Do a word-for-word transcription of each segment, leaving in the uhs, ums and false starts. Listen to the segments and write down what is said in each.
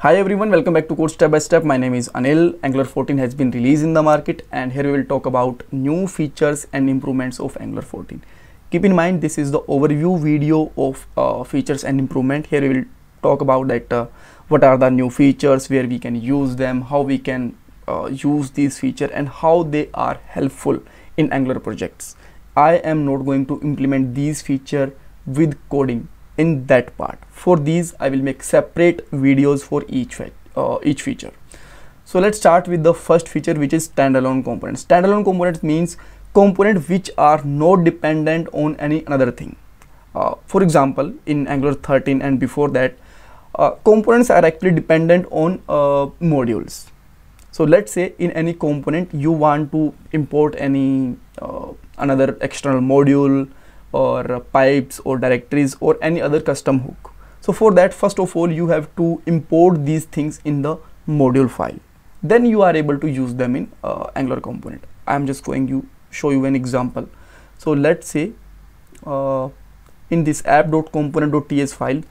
Hi everyone, welcome back to Code Step by Step. My name is Anil. Angular fourteen has been released in the market and here we will talk about new features and improvements of Angular fourteen. Keep in mind this is the overview video of uh, features and improvement. Here we will talk about that uh, what are the new features, where we can use them, how we can uh, use these features and how they are helpful in Angular projects. I am not going to implement these features with coding in that part. For these I will make separate videos for each uh, each feature. So let's start with the first feature, which is standalone components. Standalone components means components which are not dependent on any another thing. Uh, for example, in Angular thirteen and before that, uh, components are actually dependent on uh, modules. So let's say in any component you want to import any uh, another external module or uh, pipes or directories or any other custom hook. So for that, first of all you have to import these things in the module file, then you are able to use them in uh, Angular component. I am just going to show you an example. So let's say uh, in this app dot component dot T S file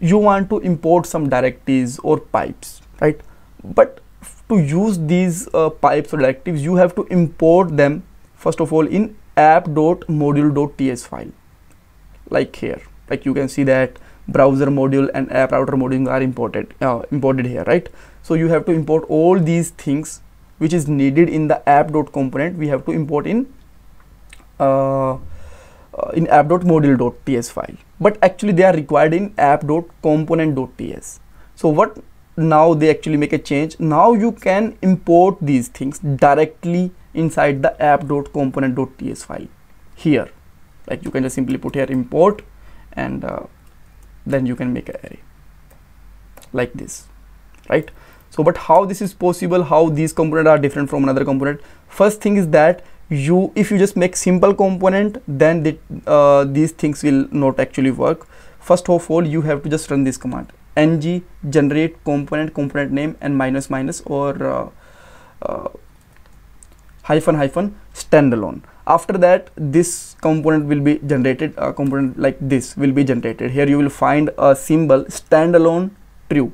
you want to import some directories or pipes, right? But to use these uh, pipes or directives you have to import them first of all in app dot module dot T S file, like here, like you can see that browser module and app router module are imported uh, imported here, right? So you have to import all these things which is needed in the app dot component. We have to import in uh, uh, in app dot module dot T S file, but actually they are required in app dot component dot T S. So what now they actually make a change. Now you can import these things directly inside the app dot component dot T S file here, like you can just simply put here import and uh, then you can make an array like this, right? So but how this is possible, how these components are different from another component? First thing is that you if you just make simple component, then the, uh, these things will not actually work. First of all you have to just run this command, ng generate component, component name and minus minus or uh, uh, hyphen hyphen standalone. After that this component will be generated, a component like this will be generated. Here you will find a symbol standalone true.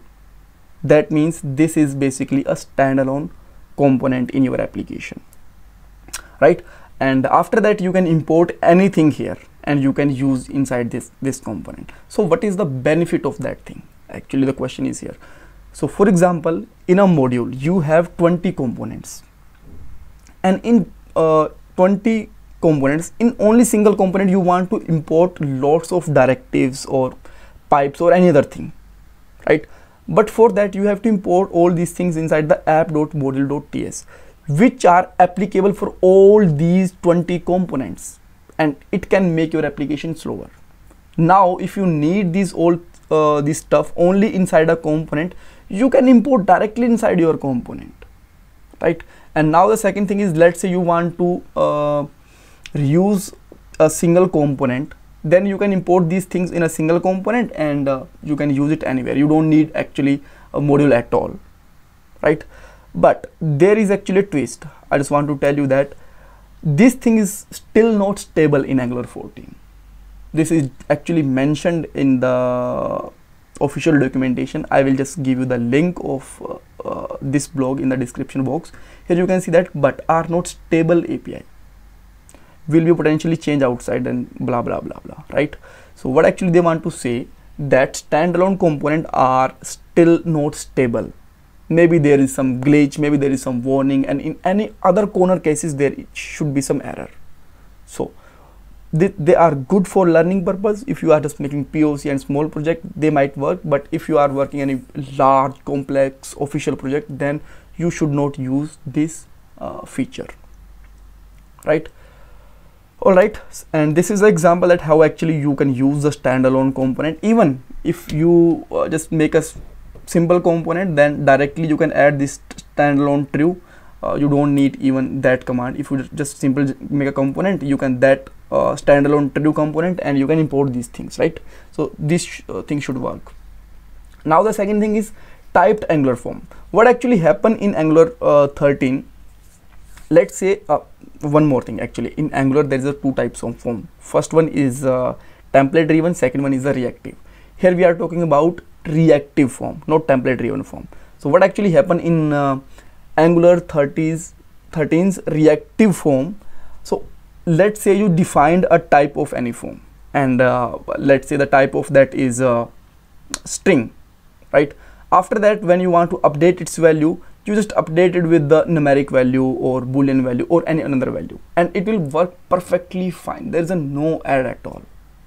That means this is basically a standalone component in your application, right? And after that you can import anything here and you can use inside this this component. So what is the benefit of that thing? Actually the question is here. So for example, in a module you have twenty components, and in uh, twenty components, in only single component you want to import lots of directives or pipes or any other thing, right? But for that you have to import all these things inside the app dot module dot T S, which are applicable for all these twenty components, and it can make your application slower. Now if you need these all uh, this stuff only inside a component, you can import directly inside your component, right? And now the second thing is, let's say you want to uh, reuse a single component, then you can import these things in a single component and uh, you can use it anywhere. You don't need actually a module at all, right? But there is actually a twist. I just want to tell you that this thing is still not stable in Angular fourteen. This is actually mentioned in the official documentation. I will just give you the link of uh, uh, this blog in the description box. Here you can see that but are not stable A P I will be potentially changed outside and blah blah blah blah, right? So what actually they want to say, that standalone component are still not stable. Maybe there is some glitch, maybe there is some warning, and in any other corner cases there should be some error. So They, they are good for learning purpose. If you are just making P O C and small project they might work, but if you are working any large complex official project then you should not use this uh, feature, right? Alright, and this is an example that how actually you can use the standalone component. Even if you uh, just make a simple component, then directly you can add this standalone true. Uh, you don't need even that command. If you just simply make a component, you can that Uh, standalone true component and you can import these things, right? So this sh uh, thing should work. Now the second thing is typed Angular form. What actually happened in Angular thirteen, let's say uh, one more thing. Actually in Angular there is a two types of form. First one is uh, template driven, second one is a reactive. Here we are talking about reactive form, not template driven form. So what actually happened in uh, Angular thirteen's reactive form? So let's say you defined a type of any form, and uh, let's say the type of that is uh, string, right? After that, when you want to update its value, you just update it with the numeric value or boolean value or any another value, and it will work perfectly fine. There is a no error at all,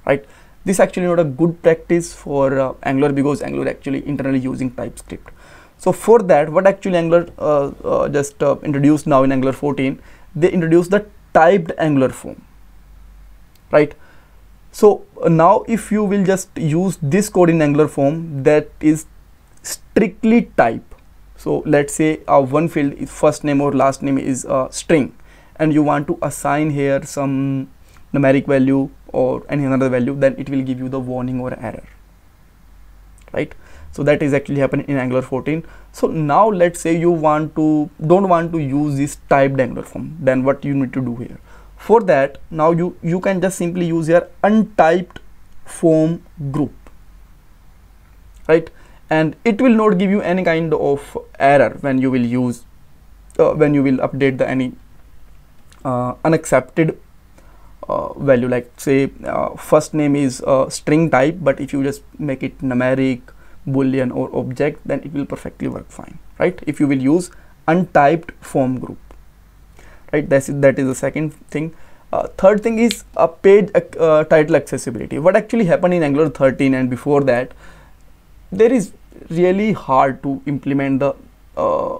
right? This actually not a good practice for uh, Angular, because Angular actually internally using TypeScript. So for that, what actually Angular uh, uh, just uh, introduced now in Angular fourteen, they introduced the typed Angular form, right? So uh, now if you will just use this code in Angular form that is strictly type. So let's say our uh, one field is first name or last name is a uh, string, and you want to assign here some numeric value or any another value, then it will give you the warning or error, right? So that is actually happening in Angular fourteen. So now let's say you want to don't want to use this typed Angular form, then what you need to do here? For that, now you you can just simply use your untyped form group, right? And it will not give you any kind of error when you will use uh, when you will update the any uh, unaccepted Uh, value, like say uh, first name is uh, string type, but if you just make it numeric, boolean or object, then it will perfectly work fine, right? If you will use untyped form group, right? That's it. That is the second thing. Uh, third thing is a page uh, title accessibility. What actually happened in Angular thirteen and before that, there is really hard to implement the uh,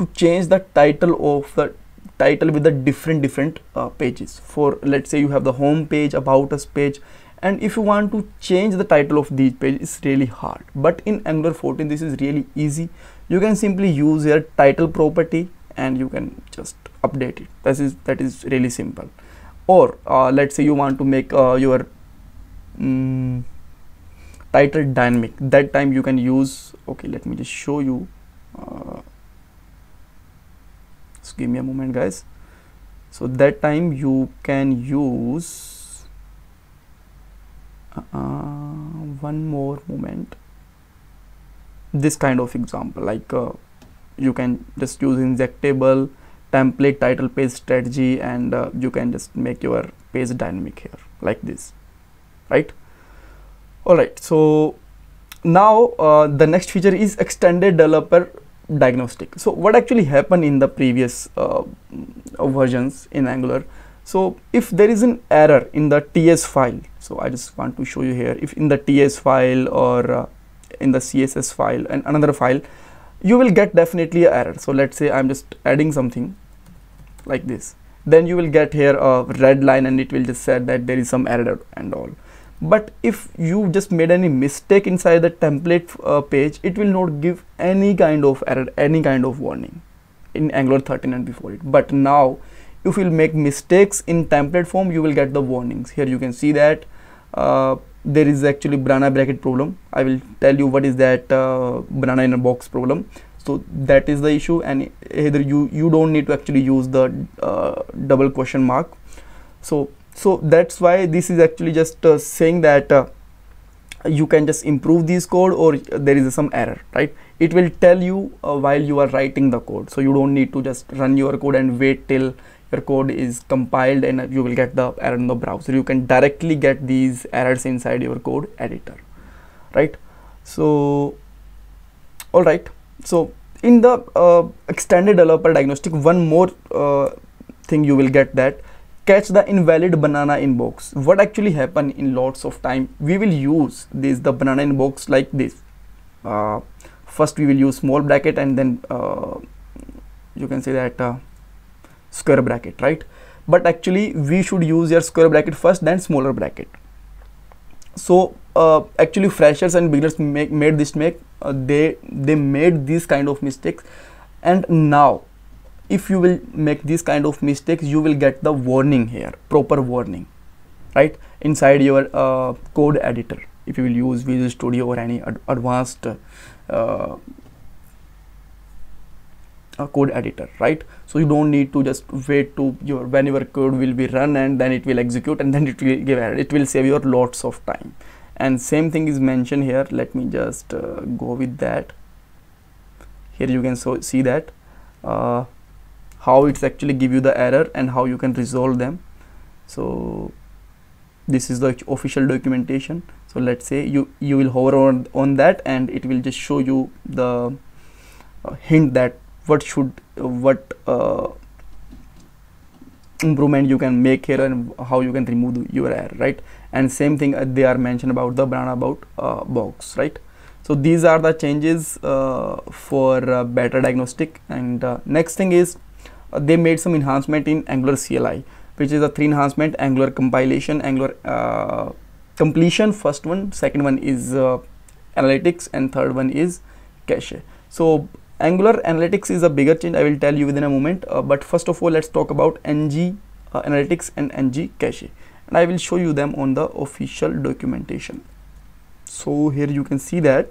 to change the title of the title with the different different uh, pages. For let's say you have the home page, about us page, and if you want to change the title of these pages, it's really hard. But in Angular fourteen this is really easy. You can simply use your title property and you can just update it. That is that is really simple. Or uh, let's say you want to make uh, your um, title dynamic. That time you can use, okay, let me just show you. Uh, So give me a moment, guys. So that time you can use uh, one more moment. This kind of example, like uh, you can just use injectable template title page strategy, and uh, you can just make your page dynamic here like this, right? All right. So now uh, the next feature is extended developer diagnostic. So what actually happened in the previous uh, versions in Angular? So if there is an error in the T S file, so I just want to show you here, if in the T S file or uh, in the C S S file and another file, you will get definitely an error. So let's say I'm just adding something like this, then you will get here a red line and it will just say that there is some error and all. But if you just made any mistake inside the template uh, page, it will not give any kind of error, any kind of warning in Angular thirteen and before it. But now if you will make mistakes in template form, you will get the warnings. Here you can see that uh, there is actually banana bracket problem. I will tell you what is that uh, banana in a box problem. So that is the issue, and either you, you don't need to actually use the uh, double question mark. So So that's why this is actually just uh, saying that uh, you can just improve this code, or there is some error, right? It will tell you uh, while you are writing the code. So you don't need to just run your code and wait till your code is compiled and you will get the error in the browser. You can directly get these errors inside your code editor, right? So, all right. So in the uh, extended developer diagnostic, one more uh, thing you will get, that catch the invalid banana in box. What actually happened in lots of time, we will use this the banana in box like this. Uh, first we will use small bracket, and then uh, you can say that uh, square bracket, right? But actually we should use your square bracket first, then smaller bracket. So uh, actually freshers and beginners make, made this make uh, they they made these kind of mistakes, and now if you will make these kind of mistakes, you will get the warning here, proper warning, right, inside your uh, code editor. If you will use Visual Studio or any ad advanced uh, uh, code editor, right? So you don't need to just wait to your when your code will be run and then it will execute and then it will give error. It will save your lots of time, and same thing is mentioned here. Let me just uh, go with that. Here you can so see that uh, how it's actually give you the error and how you can resolve them. So this is the official documentation. So let's say you you will hover on, on that, and it will just show you the uh, hint that what should uh, what uh, improvement you can make here and how you can remove the, your error, right? And same thing uh, they are mentioned about the banana about uh, box, right? So these are the changes uh, for uh, better diagnostic. And uh, next thing is uh, they made some enhancement in Angular C L I, which is a three enhancement: Angular compilation, Angular uh, completion, first one, second one is uh, analytics, and third one is cache. So Angular analytics is a bigger change. I will tell you within a moment, uh, but first of all let's talk about ng uh, analytics and ng cache, and I will show you them on the official documentation. So here you can see that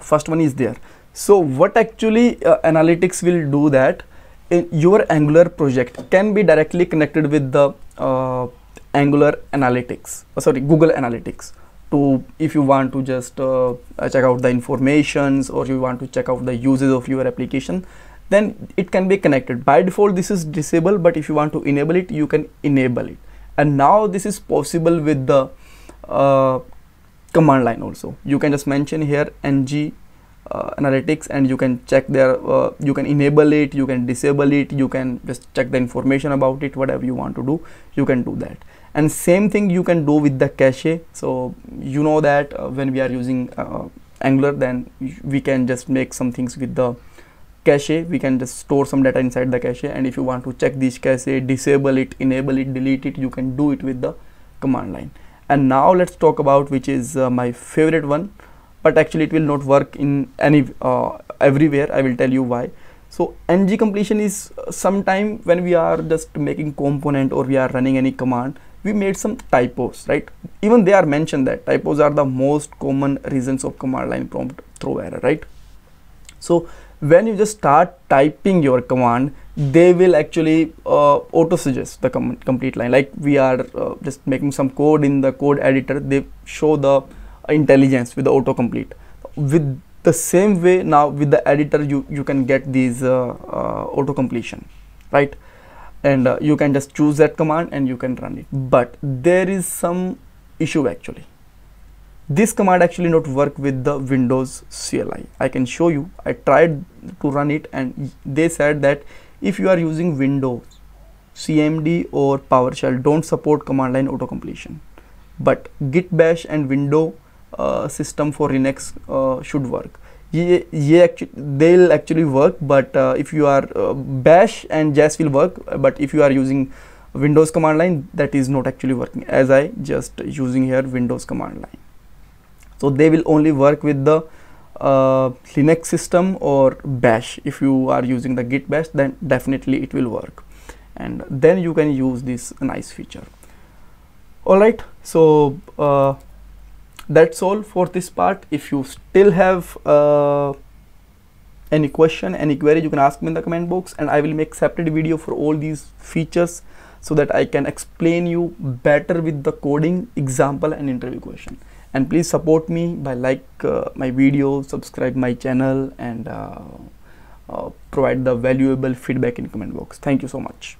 first one is there. So what actually uh, analytics will do that in your Angular project can be directly connected with the uh, Angular analytics, oh, sorry, Google Analytics, to if you want to just uh, check out the informations or you want to check out the uses of your application, then it can be connected. By default this is disabled, but if you want to enable it, you can enable it. And now this is possible with the uh, command line also. You can just mention here ng Uh, analytics, and you can check their uh, you can enable it, you can disable it, you can just check the information about it, whatever you want to do, you can do that. And same thing you can do with the cache. So you know that uh, when we are using uh, Angular, then we can just make some things with the cache. We can just store some data inside the cache, and if you want to check this cache, disable it, enable it, delete it, you can do it with the command line. And now let's talk about which is uh, my favorite one, but actually it will not work in any uh, everywhere. I will tell you why. So ng completion is uh, sometime when we are just making component or we are running any command, we made some typos, right? Even they are mentioned that typos are the most common reasons of command line prompt throw error, right? So when you just start typing your command, they will actually uh, auto suggest the com complete line. Like we are uh, just making some code in the code editor, they show the intelligence with the autocomplete. With the same way now with the editor, you you can get these uh, uh, auto completion, right? And uh, you can just choose that command and you can run it. But there is some issue actually. This command actually not work with the Windows C L I. I can show you. I tried to run it and they said that if you are using Windows C M D or PowerShell, don't support command line auto completion. But Git Bash and Windows Uh, system for Linux uh, should work. Ye, ye actu they'll actually work, but uh, if you are uh, Bash and J A S will work, but if you are using Windows command line, that is not actually working, as I just using here Windows command line. So they will only work with the uh, Linux system or Bash. If you are using the Git Bash, then definitely it will work, and then you can use this nice feature. Alright, so uh, that's all for this part. If you still have uh, any question, any query, you can ask me in the comment box, and I will make separate video for all these features so that I can explain you better with the coding example and interview question. And please support me by like uh, my video, subscribe my channel, and uh, uh, provide the valuable feedback in comment box. Thank you so much.